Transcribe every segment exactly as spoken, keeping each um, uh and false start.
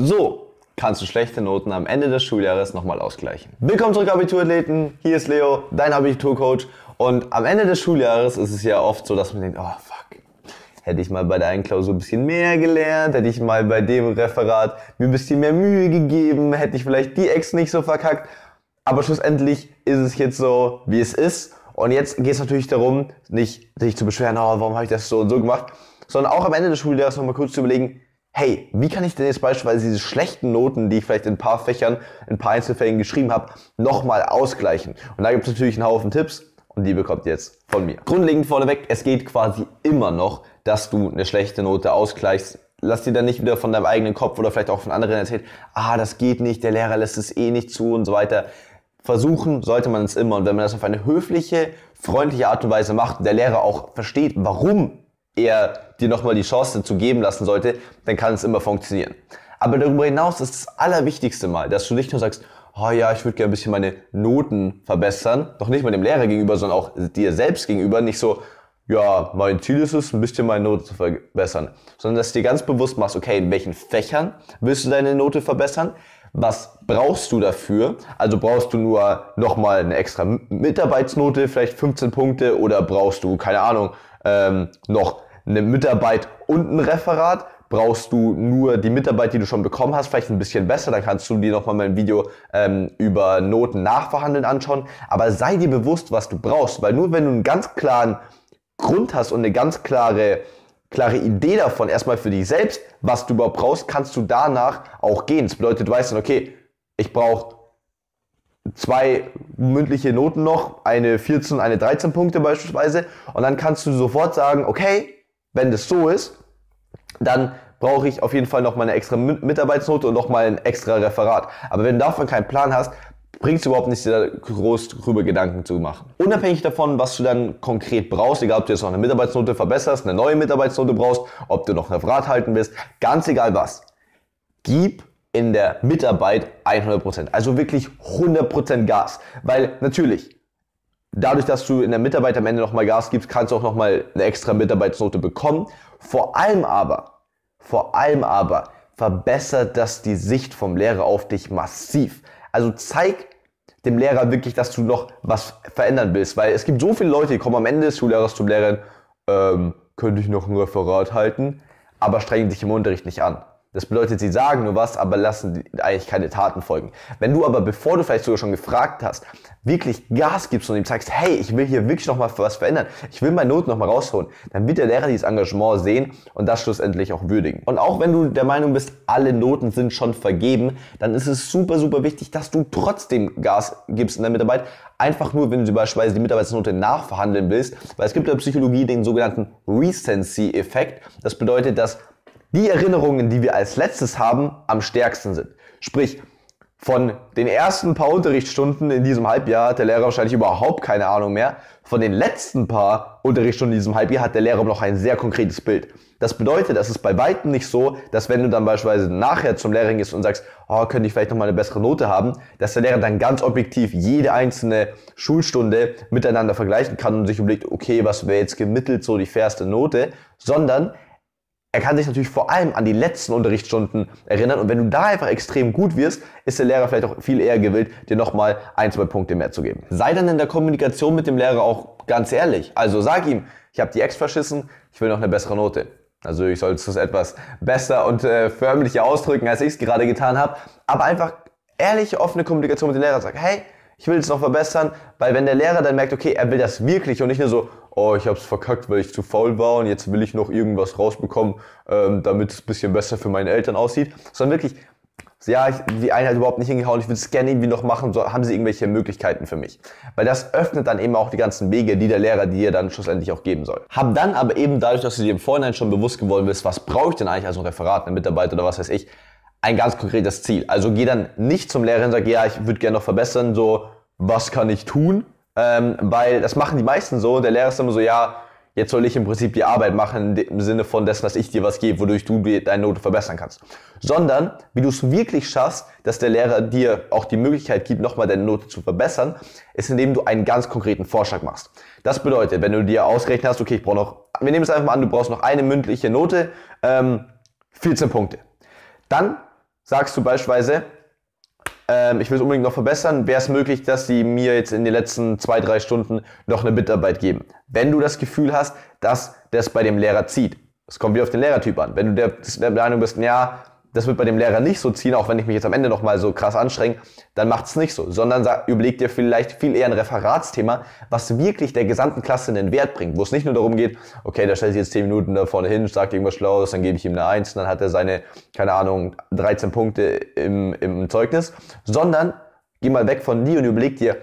So kannst du schlechte Noten am Ende des Schuljahres nochmal ausgleichen. Willkommen zurück, Abiturathleten. Hier ist Leo, dein Abiturcoach. Und am Ende des Schuljahres ist es ja oft so, dass man denkt, oh fuck, hätte ich mal bei der einen Klausur ein bisschen mehr gelernt, hätte ich mal bei dem Referat mir ein bisschen mehr Mühe gegeben, hätte ich vielleicht die Ex nicht so verkackt. Aber schlussendlich ist es jetzt so, wie es ist. Und jetzt geht es natürlich darum, nicht sich zu beschweren, oh, warum habe ich das so und so gemacht, sondern auch am Ende des Schuljahres nochmal kurz zu überlegen, hey, wie kann ich denn jetzt beispielsweise diese schlechten Noten, die ich vielleicht in ein paar Fächern, in ein paar Einzelfällen geschrieben habe, nochmal ausgleichen? Und da gibt es natürlich einen Haufen Tipps und die bekommt ihr jetzt von mir. Grundlegend vorneweg, es geht quasi immer noch, dass du eine schlechte Note ausgleichst. Lass dir dann nicht wieder von deinem eigenen Kopf oder vielleicht auch von anderen erzählen, ah, das geht nicht, der Lehrer lässt es eh nicht zu und so weiter. Versuchen sollte man es immer, und wenn man das auf eine höfliche, freundliche Art und Weise macht und der Lehrer auch versteht, warum er dir nochmal die Chance zu geben lassen sollte, dann kann es immer funktionieren. Aber darüber hinaus ist das allerwichtigste Mal, dass du nicht nur sagst, oh ja, ich würde gerne ein bisschen meine Noten verbessern, doch nicht mal dem Lehrer gegenüber, sondern auch dir selbst gegenüber, nicht so, ja, mein Ziel ist es, ein bisschen meine Note zu verbessern, sondern dass du dir ganz bewusst machst, okay, in welchen Fächern willst du deine Note verbessern? Was brauchst du dafür? Also brauchst du nur nochmal eine extra Mitarbeitsnote, vielleicht fünfzehn Punkte, oder brauchst du, keine Ahnung, ähm, noch eine Mitarbeit und ein Referat? Brauchst du nur die Mitarbeit, die du schon bekommen hast, vielleicht ein bisschen besser? Dann kannst du dir nochmal mein Video ähm, über Noten nachverhandeln anschauen. Aber sei dir bewusst, was du brauchst, weil nur wenn du einen ganz klaren Grund hast und eine ganz klare klare Idee davon, erstmal für dich selbst, was du überhaupt brauchst, kannst du danach auch gehen. Das bedeutet, du weißt dann, okay, ich brauche zwei mündliche Noten noch, eine vierzehn, eine dreizehn Punkte beispielsweise, und dann kannst du sofort sagen, okay, wenn das so ist, dann brauche ich auf jeden Fall nochmal eine extra Mitarbeitsnote und nochmal ein extra Referat. Aber wenn du davon keinen Plan hast, bringt es überhaupt nicht, dir groß drüber Gedanken zu machen. Unabhängig davon, was du dann konkret brauchst, egal ob du jetzt noch eine Mitarbeitsnote verbesserst, eine neue Mitarbeitsnote brauchst, ob du noch ein Referat halten willst, ganz egal was, gib in der Mitarbeit hundert Prozent, also wirklich hundert Prozent Gas, weil natürlich, dadurch, dass du in der Mitarbeit am Ende nochmal Gas gibst, kannst du auch nochmal eine extra Mitarbeitsnote bekommen, vor allem aber, vor allem aber, verbessert das die Sicht vom Lehrer auf dich massiv. Also zeig dem Lehrer wirklich, dass du noch was verändern willst, weil es gibt so viele Leute, die kommen am Ende des Schuljahres zum Lehrer, ähm, könnte ich noch ein Referat halten, aber strengen sich im Unterricht nicht an. Das bedeutet, sie sagen nur was, aber lassen eigentlich keine Taten folgen. Wenn du aber, bevor du vielleicht sogar schon gefragt hast, wirklich Gas gibst und ihm zeigst, hey, ich will hier wirklich nochmal was verändern, ich will meine Noten nochmal rausholen, dann wird der Lehrer dieses Engagement sehen und das schlussendlich auch würdigen. Und auch wenn du der Meinung bist, alle Noten sind schon vergeben, dann ist es super, super wichtig, dass du trotzdem Gas gibst in der Mitarbeit, einfach nur, wenn du beispielsweise die Mitarbeitsnote nachverhandeln willst, weil es gibt in der Psychologie den sogenannten Recency-Effekt. Das bedeutet, dass die Erinnerungen, die wir als letztes haben, am stärksten sind. Sprich, von den ersten paar Unterrichtsstunden in diesem Halbjahr hat der Lehrer wahrscheinlich überhaupt keine Ahnung mehr. Von den letzten paar Unterrichtsstunden in diesem Halbjahr hat der Lehrer noch ein sehr konkretes Bild. Das bedeutet, es ist bei weitem nicht so, dass wenn du dann beispielsweise nachher zum Lehrer gehst und sagst, oh, könnte ich vielleicht nochmal eine bessere Note haben, dass der Lehrer dann ganz objektiv jede einzelne Schulstunde miteinander vergleichen kann und sich überlegt, okay, was wäre jetzt gemittelt so die fairste Note, sondern er kann sich natürlich vor allem an die letzten Unterrichtsstunden erinnern, und wenn du da einfach extrem gut wirst, ist der Lehrer vielleicht auch viel eher gewillt, dir nochmal ein, zwei Punkte mehr zu geben. Sei dann in der Kommunikation mit dem Lehrer auch ganz ehrlich. Also sag ihm, ich habe die Ex verschissen, ich will noch eine bessere Note. Also ich sollte es etwas besser und äh, förmlicher ausdrücken, als ich es gerade getan habe. Aber einfach ehrliche, offene Kommunikation mit dem Lehrer. Sag, hey, ich will es noch verbessern, weil wenn der Lehrer dann merkt, okay, er will das wirklich und nicht nur so, oh, ich hab's verkackt, weil ich zu faul war und jetzt will ich noch irgendwas rausbekommen, ähm, damit es ein bisschen besser für meine Eltern aussieht, sondern wirklich, ja, ich, die Einheit überhaupt nicht hingehauen, ich würde es gerne irgendwie noch machen, so, haben sie irgendwelche Möglichkeiten für mich? Weil das öffnet dann eben auch die ganzen Wege, die der Lehrer dir dann schlussendlich auch geben soll. Hab dann aber eben dadurch, dass du dir im Vorhinein schon bewusst geworden bist, was brauche ich denn eigentlich als ein Referat, eine Mitarbeit oder was weiß ich, ein ganz konkretes Ziel. Also geh dann nicht zum Lehrer und sag, ja, ich würde gerne noch verbessern, so, was kann ich tun? Ähm, weil das machen die meisten so und der Lehrer ist immer so, ja, jetzt soll ich im Prinzip die Arbeit machen, im Sinne von dessen, dass ich dir was gebe, wodurch du deine Note verbessern kannst. Sondern, wie du es wirklich schaffst, dass der Lehrer dir auch die Möglichkeit gibt, nochmal deine Note zu verbessern, ist, indem du einen ganz konkreten Vorschlag machst. Das bedeutet, wenn du dir ausgerechnet hast, okay, ich brauche noch, wir nehmen es einfach mal an, du brauchst noch eine mündliche Note, ähm, vierzehn Punkte. Dann sagst du beispielsweise, ähm, ich will es unbedingt noch verbessern, wäre es möglich, dass sie mir jetzt in den letzten zwei, drei Stunden noch eine Mitarbeit geben. Wenn du das Gefühl hast, dass das bei dem Lehrer zieht. Es kommt wieder auf den Lehrertyp an. Wenn du der, der Meinung bist, ja, das wird bei dem Lehrer nicht so ziehen, auch wenn ich mich jetzt am Ende nochmal so krass anstrenge, dann macht es nicht so. Sondern sag, überleg dir vielleicht viel eher ein Referatsthema, was wirklich der gesamten Klasse einen Wert bringt. Wo es nicht nur darum geht, okay, da stellt sich jetzt zehn Minuten da vorne hin, sagt irgendwas Schlaues, dann gebe ich ihm eine eins, dann hat er seine, keine Ahnung, dreizehn Punkte im, im Zeugnis. Sondern geh mal weg von dir und überleg dir,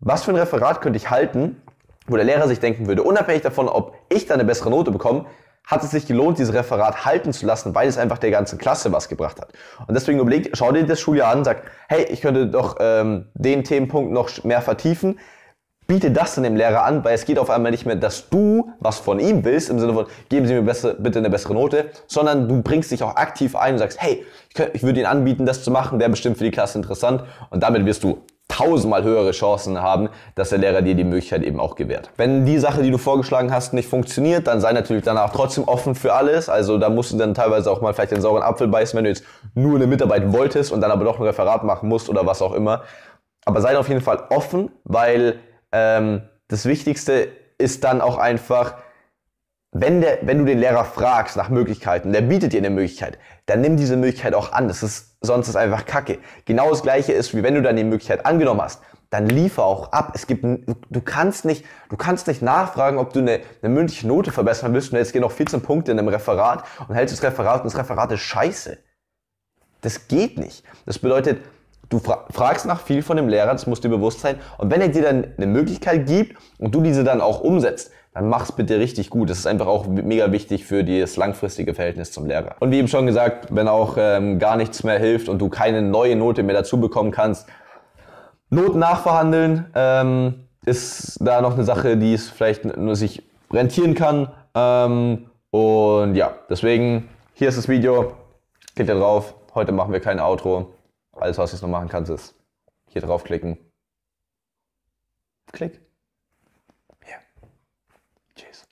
was für ein Referat könnte ich halten, wo der Lehrer sich denken würde, unabhängig davon, ob ich da eine bessere Note bekomme, hat es sich gelohnt, dieses Referat halten zu lassen, weil es einfach der ganzen Klasse was gebracht hat. Und deswegen überlegt, schau dir das Schuljahr an, sag, hey, ich könnte doch ähm, den Themenpunkt noch mehr vertiefen, biete das dann dem Lehrer an, weil es geht auf einmal nicht mehr, dass du was von ihm willst, im Sinne von, geben Sie mir besser, bitte eine bessere Note, sondern du bringst dich auch aktiv ein und sagst, hey, ich, könnt, ich würde Ihnen anbieten, das zu machen, wäre bestimmt für die Klasse interessant, und damit wirst du tausendmal höhere Chancen haben, dass der Lehrer dir die Möglichkeit eben auch gewährt. Wenn die Sache, die du vorgeschlagen hast, nicht funktioniert, dann sei natürlich danach trotzdem offen für alles. Also da musst du dann teilweise auch mal vielleicht den sauren Apfel beißen, wenn du jetzt nur eine Mitarbeit wolltest und dann aber doch ein Referat machen musst oder was auch immer. Aber sei auf jeden Fall offen, weil ähm, das Wichtigste ist dann auch einfach, wenn, der, wenn du den Lehrer fragst nach Möglichkeiten, der bietet dir eine Möglichkeit, dann nimm diese Möglichkeit auch an. Das ist, sonst ist einfach Kacke. Genau das Gleiche ist, wie wenn du dann die Möglichkeit angenommen hast, dann liefer auch ab. Es gibt, du kannst nicht, du kannst nicht nachfragen, ob du eine, eine mündliche Note verbessern willst und jetzt gehen noch vierzehn Punkte in einem Referat und hältst das Referat und das Referat ist scheiße. Das geht nicht. Das bedeutet, du fragst nach viel von dem Lehrer, das muss dir bewusst sein. Und wenn er dir dann eine Möglichkeit gibt und du diese dann auch umsetzt, dann mach's bitte richtig gut. Das ist einfach auch mega wichtig für das langfristige Verhältnis zum Lehrer. Und wie eben schon gesagt, wenn auch ähm, gar nichts mehr hilft und du keine neue Note mehr dazu bekommen kannst, Noten nachverhandeln ähm, ist da noch eine Sache, die es vielleicht nur sich rentieren kann. Ähm, und ja, deswegen, hier ist das Video, klickt da drauf. Heute machen wir kein Outro. Alles, was du jetzt noch machen kannst, ist hier draufklicken. Klick. Cheers.